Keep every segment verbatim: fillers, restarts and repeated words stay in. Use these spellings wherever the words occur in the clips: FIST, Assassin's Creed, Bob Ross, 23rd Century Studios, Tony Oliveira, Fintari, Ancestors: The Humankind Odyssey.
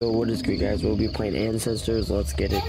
So what is good, guys? We'll be playing Ancestors. Let's get it.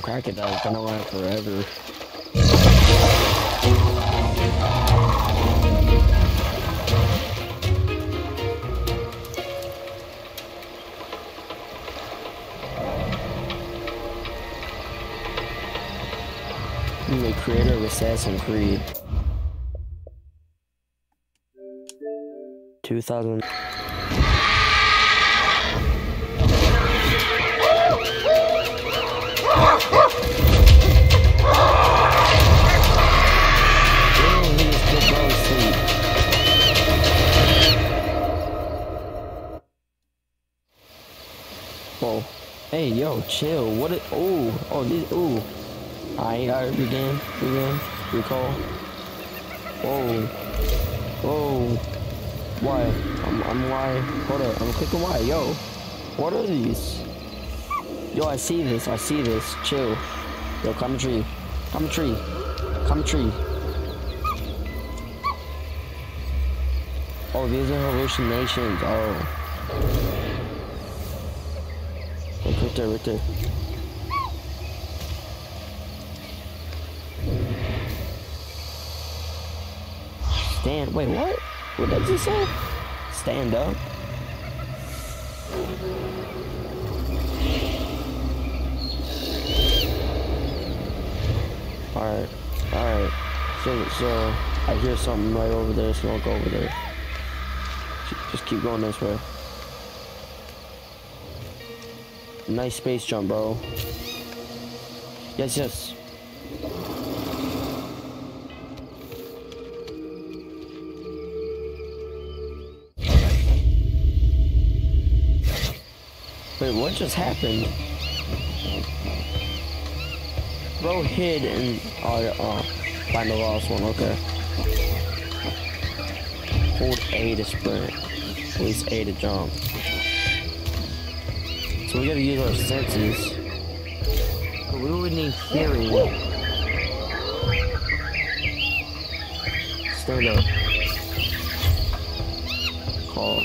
Crocodile's gonna last forever. I'm the creator of Assassin's Creed. two thousand. Whoa. Hey, yo, chill. What it? Oh, oh, this. Oh, I alright, begin, begin, recall. Whoa, whoa. Why? I'm, I'm why? Hold up, I'm clicking why? Yo, what are these? Yo, I see this. I see this. Chill. Yo, come tree, come tree, come tree. Oh, these are hallucinations. Oh. Right there, right there. Stand, wait, what? What does it say? Stand up. Alright, alright. So, so, I hear something right over there, so I'll go over there. Just keep going this way. Nice space jump, bro. Yes, yes. Wait, what just happened? Bro hid and... Oh, oh. Find the last one, okay. Hold A to sprint. Please A to jump. So we gotta use our senses. But we would need hearing. Stand up. Call.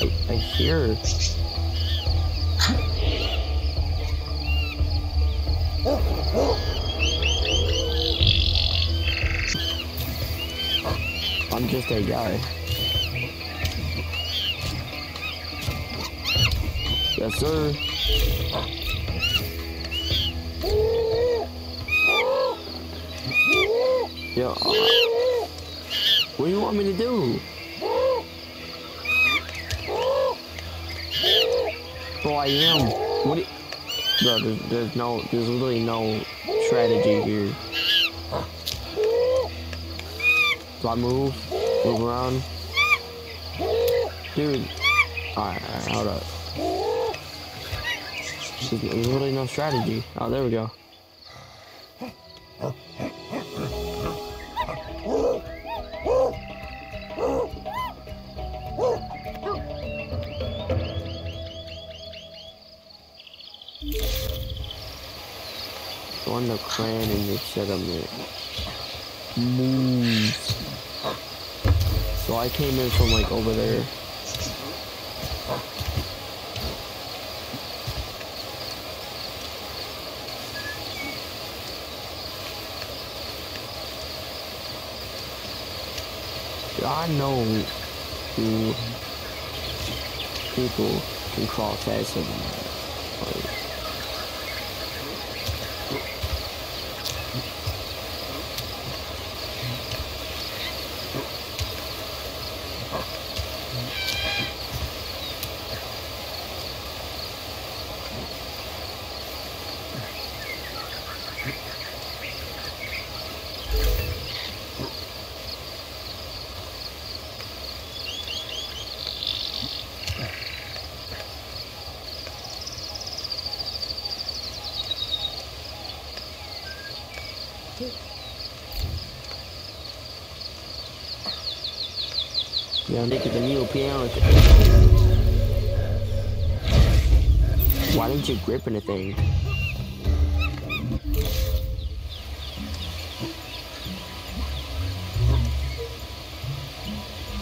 I, I hear it. I'm just a guy. Yes, sir. Yo, what do you want me to do? Oh, I am. What? Do you... Bro, there's, there's no, there's literally no strategy here. Do I move? Move around? Dude. Alright, alright, hold up. There's literally no strategy. Oh, there we go. on the clan in the settlement. Moves. So I came in from like over there. I know who people can crawl faster than that. Like, yeah, I'm making the new piano thing. Why didn't you grip anything?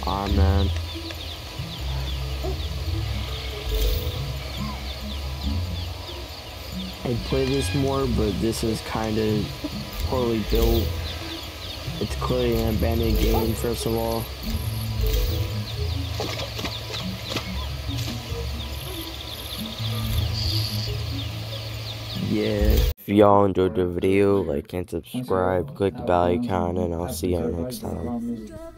Aw, man. I play this more, but this is kind of poorly built. It's clearly an abandoned game, first of all. Yeah. If y'all enjoyed the video, like and subscribe, click the bell icon, and I'll see y'all next time.